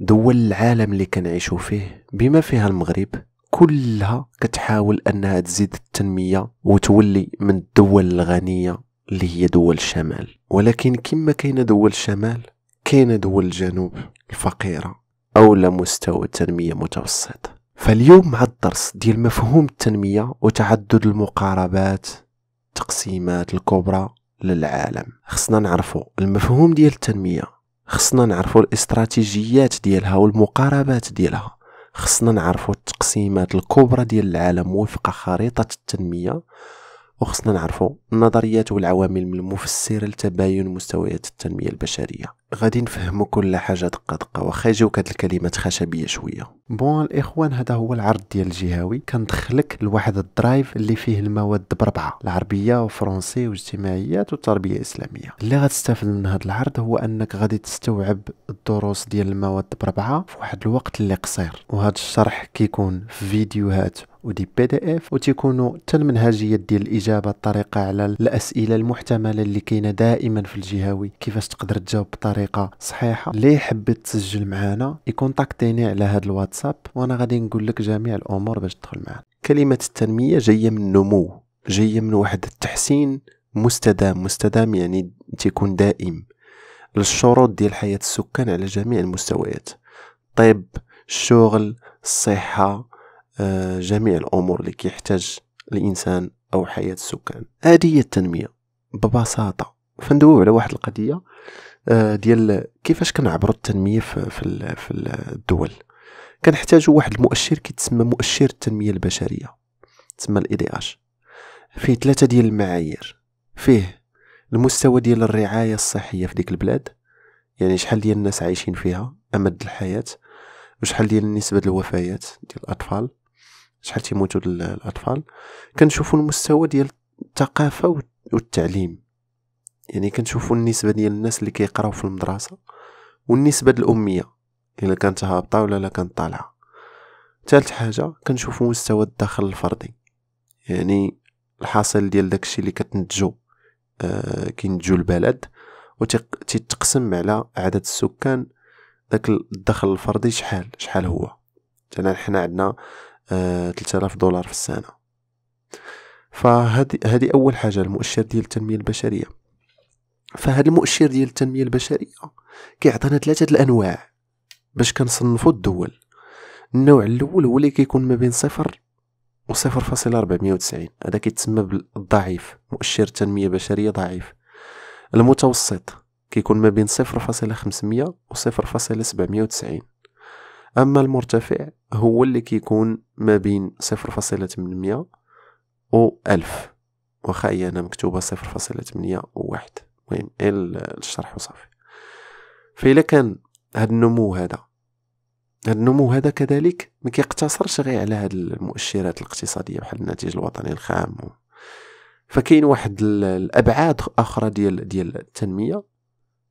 دول العالم اللي كنعيشوا فيه بما فيها المغرب كلها كتحاول أنها تزيد التنمية وتولي من الدول الغنية اللي هي دول الشمال. ولكن كما كاينه دول الشمال كاينه دول الجنوب الفقيرة أو لمستوى التنمية متوسط. فاليوم مع الدرس ديال مفهوم التنمية وتعدد المقاربات التقسيمات الكبرى للعالم، خصنا نعرفوا المفهوم ديال التنمية، خصنا نعرفوا الاستراتيجيات ديالها والمقاربات ديالها، خصنا نعرفوا التقسيمات الكبرى ديال العالم وفق خريطة التنمية، وخصنا نعرفوا النظريات والعوامل المفسرة لتباين مستويات التنمية البشرية. غادي نفهموا كل حاجة دقة دقة، واخا يجيوك هاد الكلمات خشبية شوية. بون الإخوان، هذا هو العرض ديال الجهوي، كندخلك لواحد الدرايف اللي فيه المواد بربعة، العربية وفرنسي واجتماعيات والتربية الإسلامية. اللي غتستافد من هاد العرض هو أنك غادي تستوعب الدروس ديال المواد بربعة في واحد الوقت اللي قصير، وهاد الشرح كيكون في فيديوهات ودي PDF، وتيكونوا حتى المنهجيات ديال الإجابة، الطريقة على الأسئلة المحتملة اللي كاينة دائما في الجهوي، كيفاش تقدر تجاوب بطريقة صحيحة. اللي حبي تسجل معنا يكونتاكتيني على هذا الواتساب، وأنا غادي نقول لك جميع الأمور باش تدخل معنا. كلمة التنمية جاية من النمو، جاية من واحد التحسين مستدام، مستدام يعني تيكون دائم، للشروط ديال حياة السكان على جميع المستويات، الطب، الشغل، الصحة، جميع الأمور اللي كيحتاج الإنسان أو حياة السكان. هذه هي التنمية ببساطة. فندويو على واحد القضية ديال كيفاش كنعبروا التنمية في الدول. كنحتاجوا واحد المؤشر كيتسمى مؤشر التنمية البشرية، تسمى الإدي إش، فيه ثلاثة ديال المعايير، فيه المستوى ديال الرعاية الصحية في ديك البلاد، يعني شحال ديال الناس عايشين فيها، أمد الحياة، وشحال ديال نسبة الوفيات ديال الأطفال، شحال تيموتوا الأطفال. كنشوفوا المستوى ديال الثقافة والتعليم، يعني كنشوفوا النسبة ديال الناس اللي كيقراو في المدرسة، والنسبة الأمية إلا كانت هابطة ولا لا كانت طالعة. ثالث حاجة كنشوفوا مستوى الدخل الفردي، يعني الحاصل ديال داكشي اللي كتنتجو كينتجو البلد، وتتقسم على عدد السكان، داك الدخل الفردي شحال هو. مثلا حنا عندنا 3000 دولار في السنة. فهذه أول حاجة، المؤشر ديال التنمية البشرية. فهاد المؤشر ديال التنمية البشرية كيعطينا ثلاثة الأنواع باش كنصنفوا الدول. النوع الأول هو اللي كيكون ما بين 0 و 0.490، هذا كيتسمى بالضعيف، مؤشر تنمية بشرية ضعيف. المتوسط كيكون ما بين 0.500 و 0.790. أما المرتفع هو اللي كيكون ما بين 0.800 و 1000، واخا هي أنا مكتوبة 0.8 و 1، المهم الشرح وصافي. فإلا كان هاد النمو هذا كذلك ما كيقتصرش غير على هاد المؤشرات الاقتصادية بحال الناتج الوطني الخام، فكاين واحد الأبعاد أخرى ديال التنمية،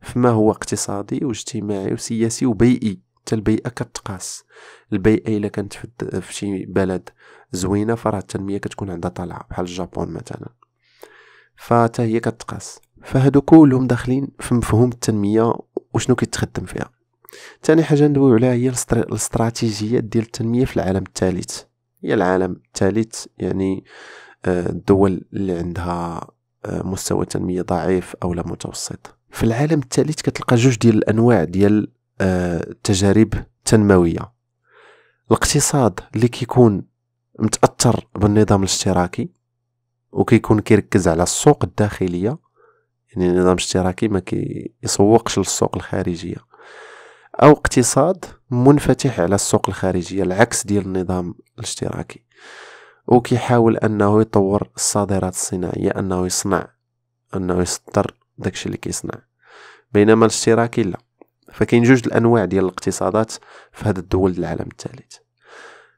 فما هو اقتصادي واجتماعي وسياسي وبيئي. حتى البيئة كتقاس، البيئة إلا كانت في شي بلد زوينة فراه التنمية كتكون عندها طالعة، بحال الجابون مثلا، فتا هي كتقاس. فهادو كلهم داخلين في مفهوم التنمية وشنو كيتخدم فيها. ثاني حاجة ندويو عليها هي الاستراتيجيات ديال التنمية في العالم الثالث. هي العالم الثالث يعني الدول اللي عندها مستوى تنمية ضعيف أو لا متوسط. في العالم الثالث كتلقى جوج ديال الانواع ديال التجارب التنمويه، الاقتصاد اللي كيكون متاثر بالنظام الاشتراكي وكيكون كيركز على السوق الداخليه، يعني النظام الاشتراكي ما كيسوقش للسوق الخارجيه، او اقتصاد منفتح على السوق الخارجيه العكس ديال النظام الاشتراكي، وكيحاول انه يطور الصادرات الصناعيه، انه يصدر داكشي اللي كيصنع، بينما الاشتراكي لا. فكاين جوج الانواع ديال الاقتصادات في هاد الدول العالم الثالث.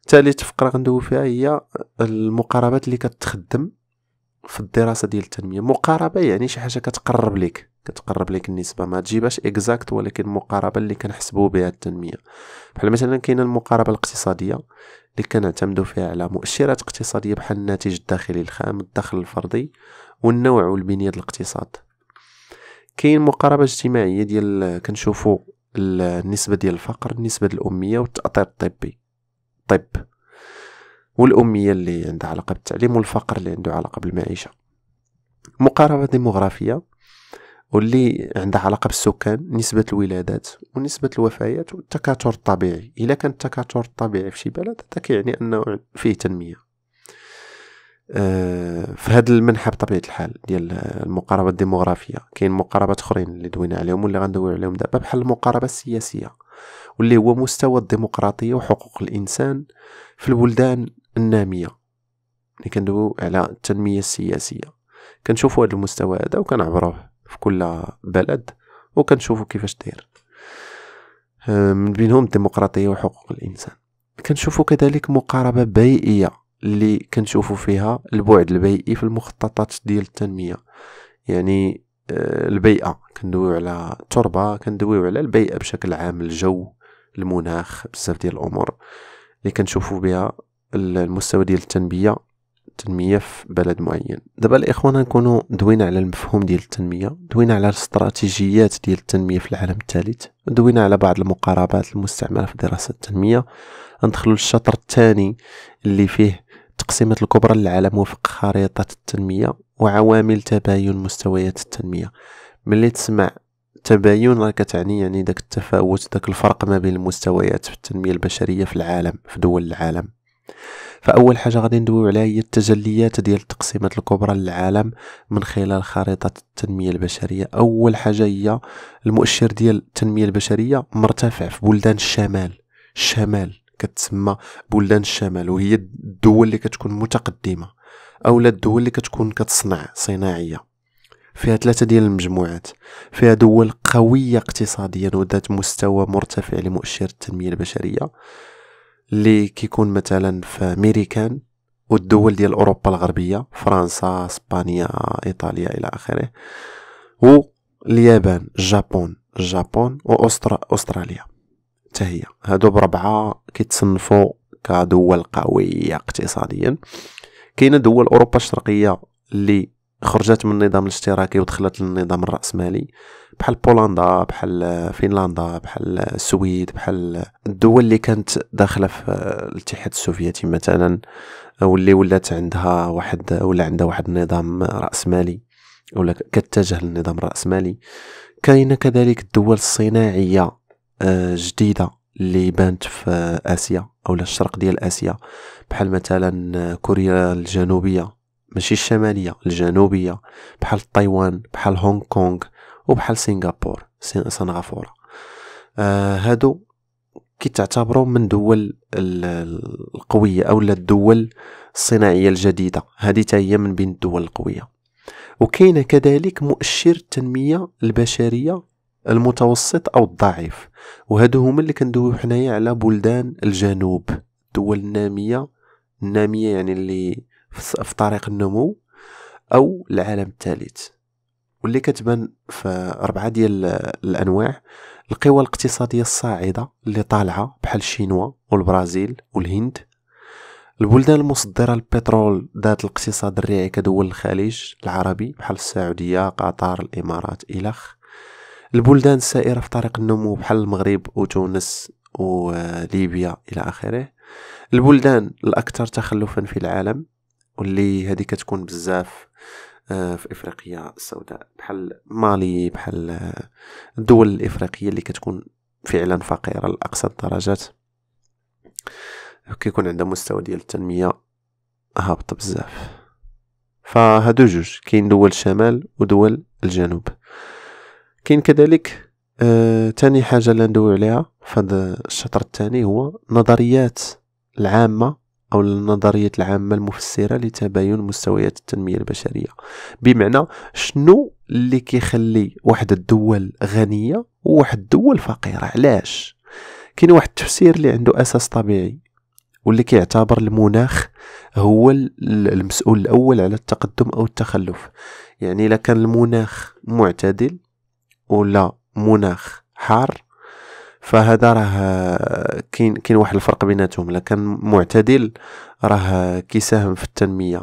ثالث فقره غندويو فيها هي المقاربات اللي كتخدم في الدراسه ديال التنميه. مقاربه يعني شي حاجه كتقرب لك النسبه، ما تجيبهاش اكزاكت، ولكن مقاربه اللي كنحسبوا بها التنميه. بحال مثلا كاينه المقاربه الاقتصاديه اللي كنعتمدوا فيها على مؤشرات اقتصاديه بحال الناتج الداخلي الخام، الدخل الفردي، والنوع والبنيه ديال الاقتصاد. كاين مقاربه اجتماعيه ديال كنشوفوا النسبة ديال الفقر، النسبة الأمية والتأطير الطبي، طب، والأمية اللي عندها علاقة بالتعليم والفقر اللي عنده علاقة بالمعيشة. مقاربة ديموغرافية واللي عندها علاقة بالسكان، نسبة الولادات ونسبة الوفيات والتكاثر الطبيعي. إلا كان التكاثر الطبيعي في شي بلد هذا كيعني أنه فيه تنمية. في هذا المنحى بطبيعة الحال ديال المقاربة الديموغرافية كاين مقاربات أخرين اللي دوينا عليهم واللي غندوي عليهم دابا، بحال المقاربة السياسية واللي هو مستوى الديمقراطية وحقوق الإنسان في البلدان النامية. اللي كندويو على التنمية السياسية، كنشوفوا هذا المستوى هذا وكنعبروه في كل بلد وكنشوفوا كيفاش داير، من بينهم الديمقراطية وحقوق الإنسان. كنشوفوا كذلك مقاربة بيئية اللي كنشوفوا فيها البعد البيئي في المخططات ديال التنمية، يعني البيئة كندويو على التربة، كندويو على البيئة بشكل عام، الجو، المناخ، بزاف ديال الأمور اللي كنشوفوا بها المستوى ديال التنمية في بلد معين. دابا الإخوان نكونوا دوينا على المفهوم ديال التنمية، دوينا على الاستراتيجيات ديال التنمية في العالم الثالث، دوينا على بعض المقاربات المستعملة في دراسة التنمية. ندخلوا للشطر الثاني اللي فيه تقسيمات الكبرى للعالم وفق خريطة التنمية وعوامل تباين مستويات التنمية. ملي تسمع تباين راه كتعني يعني داك التفاوت، داك الفرق ما بين المستويات في التنمية البشرية في العالم، في دول العالم. فأول حاجة غادي ندويو عليها هي التجليات ديال التقسيمات الكبرى للعالم من خلال خريطة التنمية البشرية. أول حاجة هي المؤشر ديال التنمية البشرية مرتفع في بلدان الشمال كتسمى بلدان الشمال، وهي الدول اللي كتكون متقدمة أو الدول اللي كتكون كتصنع صناعية. فيها 3 ديال المجموعات، فيها دول قوية اقتصاديا وذات مستوى مرتفع لمؤشر التنمية البشرية اللي كيكون مثلا في ميريكان والدول ديال أوروبا الغربية، فرنسا، اسبانيا، إيطاليا إلى آخره، واليابان، الجابون وأستراليا. تهي هادو بربعة كيتصنفوا كدول قوية اقتصاديا. كاينه دول أوروبا الشرقية اللي خرجت من النظام الاشتراكي ودخلت للنظام الرأسمالي، بحال بولندا، بحال فنلندا، بحال السويد، بحال الدول اللي كانت داخلة في الاتحاد السوفيتي مثلا، واللي ولات عندها واحد نظام رأسمالي ولا كتجه للنظام الرأسمالي. كاينه كذلك الدول الصناعية جديدة اللي بانت في آسيا أو الشرق ديال آسيا، بحال مثلا كوريا الجنوبية، ماشي الشمالية، الجنوبية، بحال تايوان، بحال هونغ كونغ، وبحال سنغافورة. هادو كيتعتبروا من دول القوية أو الدول الصناعية الجديدة، هذه تاهي من بين الدول القوية. وكاين كذلك مؤشر التنمية البشرية المتوسط أو الضعيف، وهادو هما اللي كندويو حنايا على بلدان الجنوب، الدول النامية يعني اللي في طريق النمو أو العالم الثالث، واللي كتبان في 4 ديال الأنواع. القوى الاقتصادية الصاعدة اللي طالعة بحال الشينوا والبرازيل والهند، البلدان المصدرة البترول ذات الاقتصاد الريعي كدول الخليج العربي بحال السعودية، قطر، الإمارات إلخ، البلدان السائرة في طريق النمو بحال المغرب وتونس وليبيا إلى آخره، البلدان الأكثر تخلفا في العالم واللي هذه كتكون بزاف في إفريقيا السوداء بحال مالي، بحال الدول الإفريقية اللي كتكون فعلا فقيرة لأقصى الدرجات، كيكون عندها مستوى ديال التنمية هابط بزاف. فهادو جوج، كاين دول الشمال ودول الجنوب. كاين كذلك تاني حاجة اللي ندوي عليها في هذا الشطر الثاني هو نظريات العامة أو النظرية العامة المفسرة لتباين مستويات التنمية البشرية. بمعنى شنو اللي كيخلي واحد الدول غنية وواحد الدول فقيرة، علاش؟ كاين واحد التفسير اللي عنده أساس طبيعي واللي كيعتبر المناخ هو المسؤول الأول على التقدم أو التخلف. يعني إلا كان المناخ معتدل ولا مناخ حار فهذا راه كاين واحد الفرق بيناتهم. لكن معتدل راه كيساهم في التنمية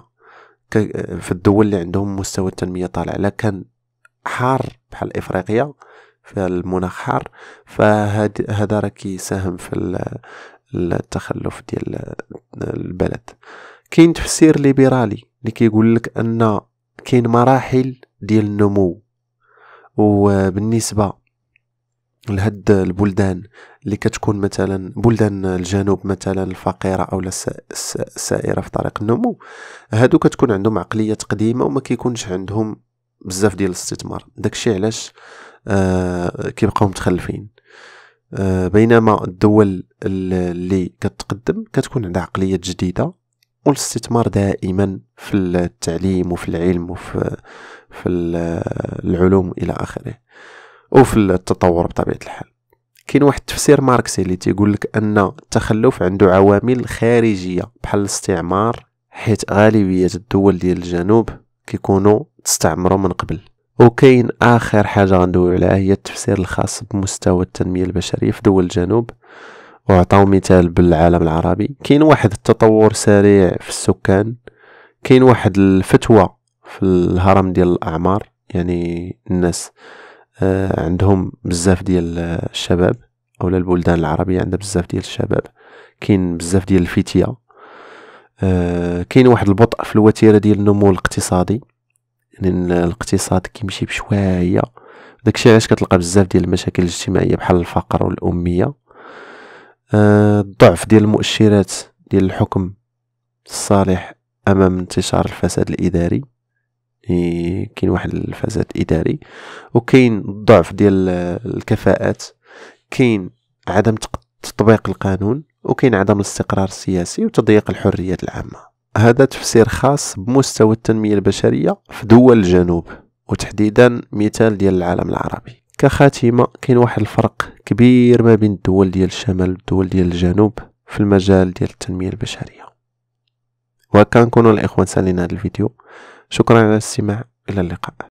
في الدول اللي عندهم مستوى التنمية طالع، لكن حار بحال إفريقيا في المناخ حار، فهذا راه كيساهم في التخلف ديال البلد. كاين تفسير ليبرالي اللي كيقول لك ان كاين مراحل ديال النمو، وبالنسبه لهاد البلدان اللي كتكون مثلا بلدان الجنوب مثلا الفقيره او السائره في طريق النمو، هادو كتكون عندهم عقليه قديمه وما كيكونش عندهم بزاف ديال الاستثمار، داكشي علاش كيبقاو متخلفين. بينما الدول اللي كتقدم كتكون عندها عقليه جديده والاستثمار دائما في التعليم وفي العلم وفي العلوم الى اخره وفي التطور بطبيعه الحال. كاين واحد التفسير ماركسي اللي تيقول لك ان التخلف عنده عوامل خارجيه بحال الاستعمار، حيت غالبيه الدول ديال الجنوب كيكونوا تستعمروا من قبل. وكاين اخر حاجه غندويو عليها هي التفسير الخاص بمستوى التنميه البشريه في دول الجنوب، وعطاو مثال بالعالم العربي. كاين واحد التطور سريع في السكان، كاين واحد الفتوى في الهرم ديال الاعمار، يعني الناس عندهم بزاف ديال الشباب، اولا البلدان العربيه عندها بزاف ديال الشباب، كاين بزاف ديال الفتيه، كاين واحد البطء في الوتيره ديال النمو الاقتصادي، يعني الاقتصاد كيمشي بشويه. داكشي علاش كتلقى بزاف ديال المشاكل الاجتماعيه بحال الفقر والاميه، الضعف ديال المؤشرات ديال الحكم الصالح امام انتشار الفساد الاداري، كاين واحد الفساد الاداري، وكاين الضعف ديال الكفاءات، كاين عدم تطبيق القانون، وكاين عدم الاستقرار السياسي وتضييق الحريات العامه. هذا تفسير خاص بمستوى التنميه البشريه في دول الجنوب، وتحديدا مثال ديال العالم العربي. كخاتمه، كاين واحد الفرق كبير ما بين الدول ديال الشمال والدول ديال الجنوب في المجال ديال التنميه البشريه. وهكا نكونوا الاخوان سالين هذا الفيديو. شكرا على الاستماع، إلى اللقاء.